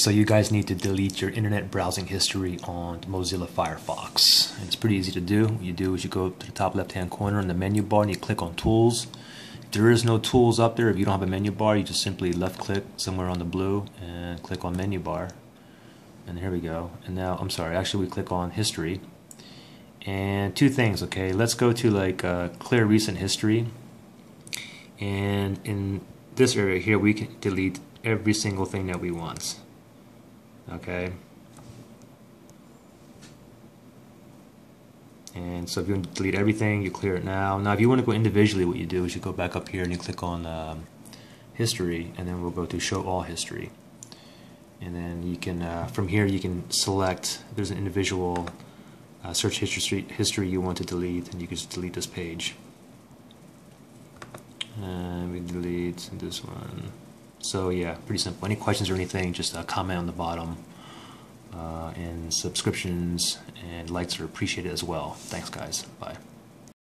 So you guys need to delete your internet browsing history on Mozilla Firefox. And it's pretty easy to do. What you do is you go to the top left-hand corner in the menu bar and you click on Tools. If there is no tools up there, if you don't have a menu bar, you just simply left-click somewhere on the blue and click on Menu Bar. And here we go. And now, I'm sorry, actually we click on History. And two things, okay? Let's go to like Clear Recent History. And in this area here, we can delete every single thing that we want. Okay, and so if you want to delete everything, you clear it now. Now if you want to go individually, what you do is you go back up here and you click on history, and then we'll go to show all history, and then you can from here you can select if there's an individual search history you want to delete, and you can just delete this page, and we delete this one. So yeah, pretty simple. Any questions or anything, just comment on the bottom, and subscriptions and likes are appreciated as well. Thanks guys, bye.